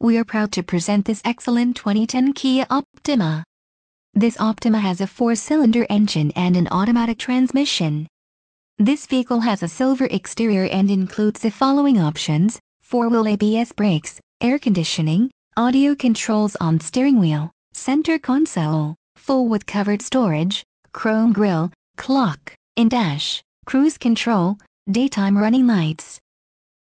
We are proud to present this excellent 2010 Kia Optima. This Optima has a 4-cylinder engine and an automatic transmission. This vehicle has a silver exterior and includes the following options: 4-wheel ABS brakes, air conditioning, audio controls on steering wheel, center console, full with covered storage, chrome grille, clock, in-dash, cruise control, daytime running lights.